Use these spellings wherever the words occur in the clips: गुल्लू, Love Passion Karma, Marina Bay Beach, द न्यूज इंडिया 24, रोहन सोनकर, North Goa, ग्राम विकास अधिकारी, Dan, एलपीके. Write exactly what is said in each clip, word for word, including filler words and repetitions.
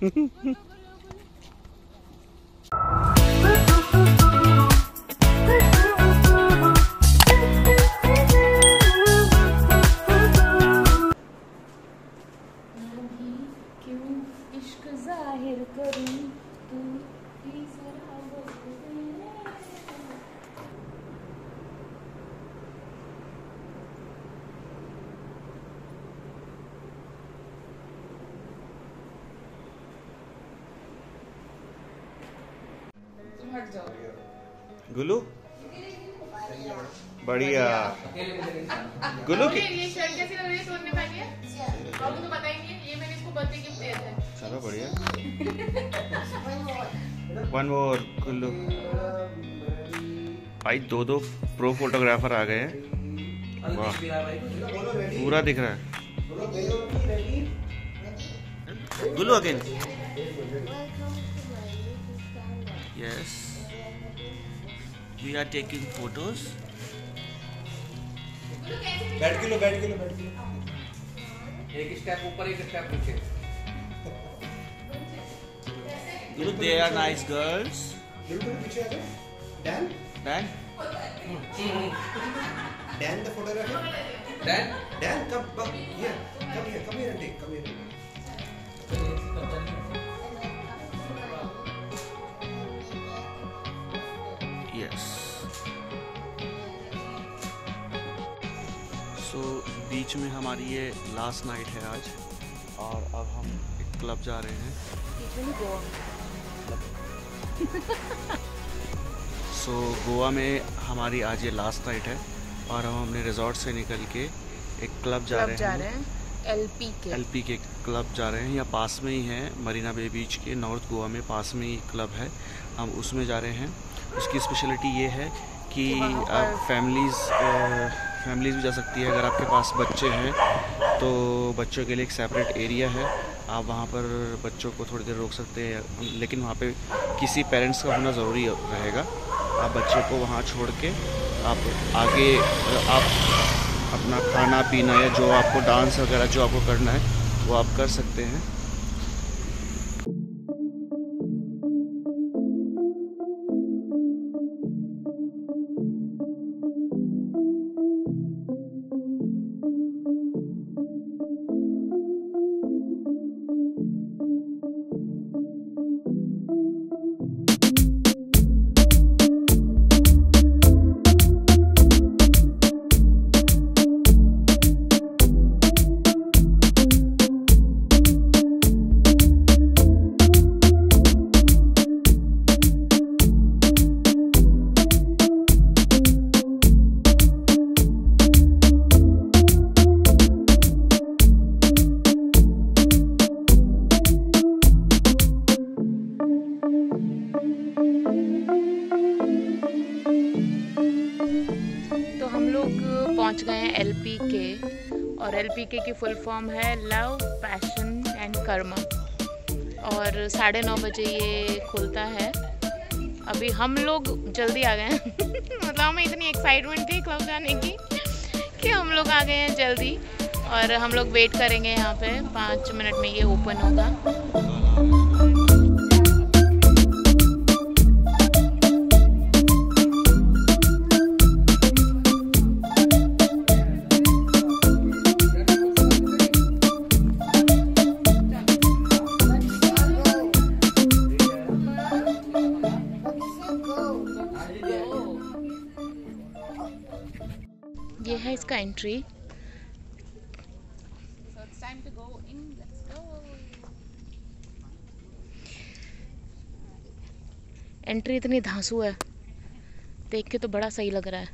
गुलू बढ़िया गुलू की ये शर्ट कैसी लग रही है? सोने वाली है बाबू तो बताएंगे। ये मैंने इसको बर्थडे गिफ्ट दिया था। चलो बढ़िया। One more गुल्लू। भाई दो दो प्रो फोटोग्राफर आ गए हैं। वाह पूरा दिख रहा है। गुल्लू again yes We are taking photos. बैठ के लो, बैठ के लो, बैठ के लो। एक स्टेप ऊपर, एक स्टेप नीचे। You they are nice girls. बिल्कुल पीछे आ जाओ। Dan? Dan? Dan the photographer? Dan? Dan come come here, come here, come here and take, come here. तो बीच में हमारी ये लास्ट नाइट है आज और अब हम एक क्लब जा रहे हैं। सो so, गोवा में हमारी आज ये लास्ट नाइट है और हम अपने रिजॉर्ट से निकल के एक क्लब जा रहे हैं, हैं। एलपीके एलपीके क्लब जा रहे हैं। यहाँ पास में ही है मरीना बे बीच के नॉर्थ गोवा में पास में ही क्लब है, हम उसमें जा रहे हैं। उसकी स्पेशलिटी ये है कि आप फैमिलीज़ फैमिलीज़ भी जा सकती है। अगर आपके पास बच्चे हैं तो बच्चों के लिए एक सेपरेट एरिया है, आप वहाँ पर बच्चों को थोड़ी देर रोक सकते हैं, लेकिन वहाँ पे किसी पेरेंट्स का होना ज़रूरी रहेगा। आप बच्चों को वहाँ छोड़ के आप आगे आप अपना खाना पीना या जो आपको डांस वगैरह जो आपको करना है वो आप कर सकते हैं। पहुंच गए हैं एल पी के और एल पी के की फुल फॉर्म है लव पैशन एंड कर्मा और साढ़े नौ बजे ये खुलता है। अभी हम लोग जल्दी आ गए हैं मतलब हमें इतनी एक्साइटमेंट थी क्लब जाने की कि हम लोग आ गए हैं जल्दी और हम लोग वेट करेंगे यहाँ पे। पाँच मिनट में ये ओपन होगा। ये है इसका एंट्री। एंट्री इतनी धांसू है, देख के तो बड़ा सही लग रहा है।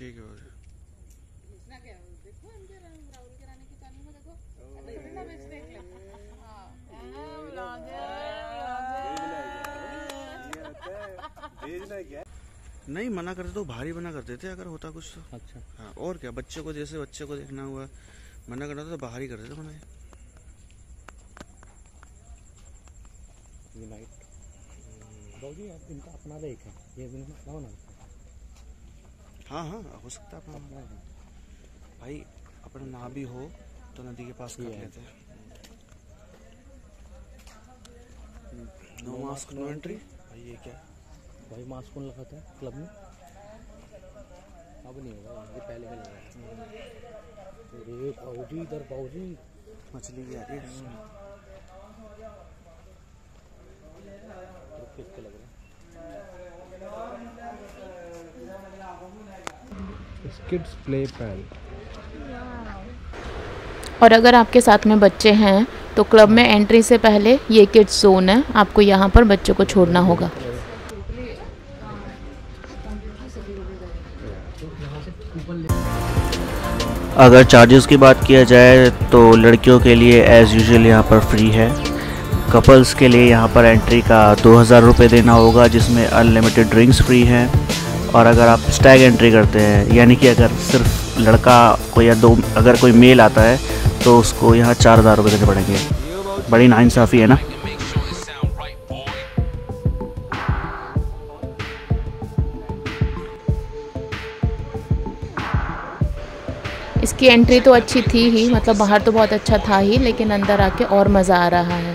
ठीक है ना क्या देखो इनके राहुल के रानी की कहानी में देखो थोड़ी ना बेच देख ले हाँ नहीं मना करते तो भारी मना करते थे अगर होता कुछ तो अच्छा हाँ और क्या बच्चे को जैसे बच्चे को देखना हुआ मना करना था तो बाहर ही करते थे मना इनका अपना लेक है ये हाँ हाँ हो सकता है अपना भाई अपना ना भी हो तो नदी के पास कर लेते हैं नो मास्क नो एंट्री भाई ये क्या भाई मास्क कौन लगाता है क्लब में अब नहीं होगा ये पहले भी लगा पाउजी इधर पाउजी मछली की आ रही है लग रहा है किड्स प्ले पैड। और अगर आपके साथ में बच्चे हैं तो क्लब में एंट्री से पहले ये किड्स जोन है, आपको यहाँ पर बच्चों को छोड़ना होगा। अगर चार्जेस की बात किया जाए तो लड़कियों के लिए एज यूजुअल यहाँ पर फ्री है। कपल्स के लिए यहाँ पर एंट्री का दो हज़ार रुपये देना होगा, जिसमें अनलिमिटेड ड्रिंक्स फ्री हैं। और अगर आप स्टैग एंट्री करते हैं, यानी कि अगर सिर्फ लड़का कोई या दो अगर कोई मेल आता है तो उसको यहाँ चार हज़ार रुपये देने पड़ेंगे। बड़ी नाइंसाफ़ी है ना। इसकी एंट्री तो अच्छी थी ही, मतलब बाहर तो बहुत अच्छा था ही, लेकिन अंदर आके और मज़ा आ रहा है।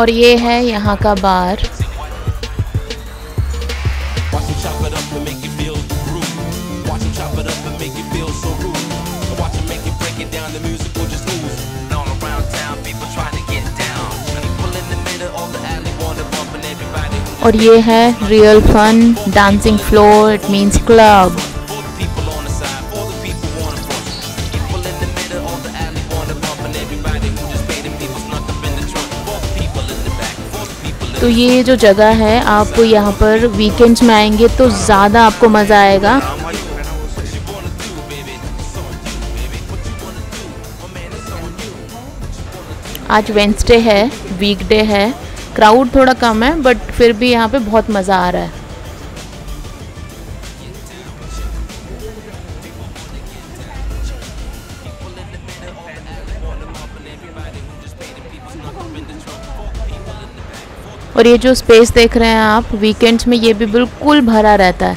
और ये है यहाँ का बार। और ये है real fun dancing floor, it means club. तो ये जो जगह है, आप यहाँ पर वीकेंड्स में आएंगे तो ज़्यादा आपको मज़ा आएगा। आज वेंसडे है, वीकडे है, क्राउड थोड़ा कम है, बट फिर भी यहाँ पे बहुत मज़ा आ रहा है। और ये जो स्पेस देख रहे हैं आप, वीकेंड्स में ये भी बिल्कुल भरा रहता है।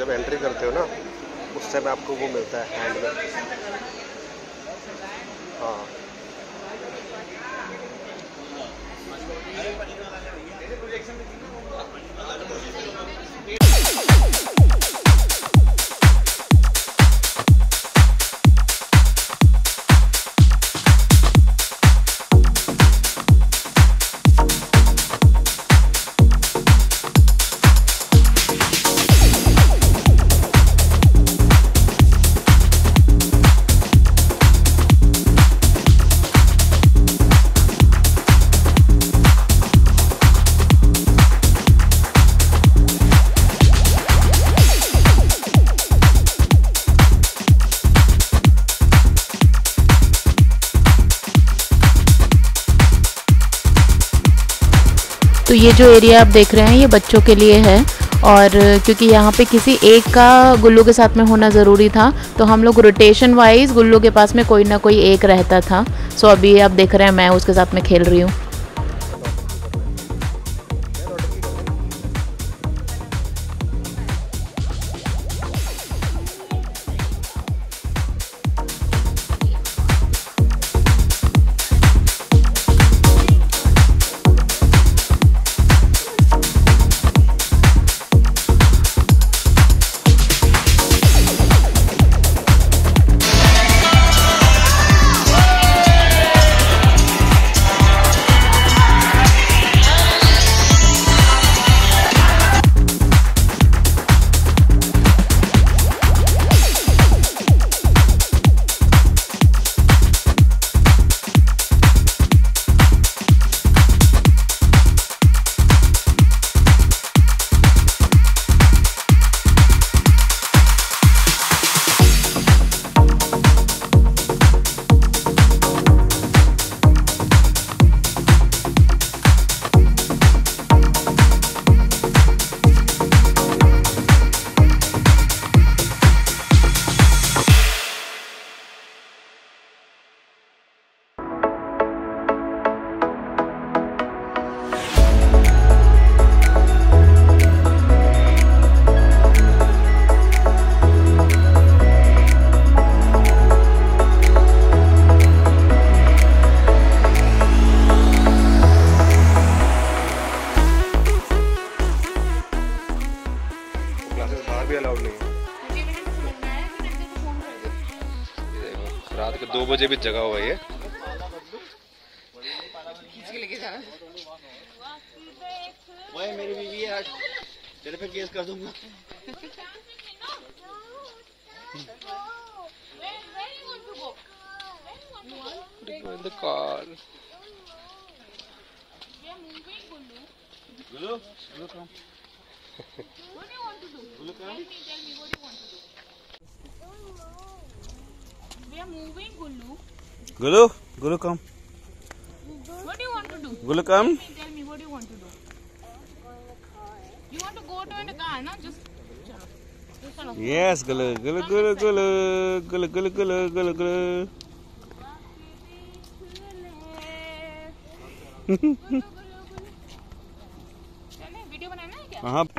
जब एंट्री करते हो ना, उस टाइम आपको वो मिलता है हैंड में। हाँ तो ये जो एरिया आप देख रहे हैं, ये बच्चों के लिए है। और क्योंकि यहाँ पे किसी एक का गुल्लू के साथ में होना ज़रूरी था, तो हम लोग रोटेशन वाइज गुल्लू के पास में कोई ना कोई एक रहता था। सो अभी आप देख रहे हैं मैं उसके साथ में खेल रही हूँ। रात के दो बजे भी जगा हुआ है। वही मेरी बीवी है, तेरे पे केस कर दूंगा। We are moving, Gullu. Gullu, Gullu, come. What do you want to do? Gullu, come. Tell me, tell me, what do you want to do? You want to go to in a car, no? Just. Yes, Gullu, Gullu, Gullu, Gullu, Gullu, Gullu, Gullu, Gullu, Gullu. चले video बनाना है क्या? हाँ.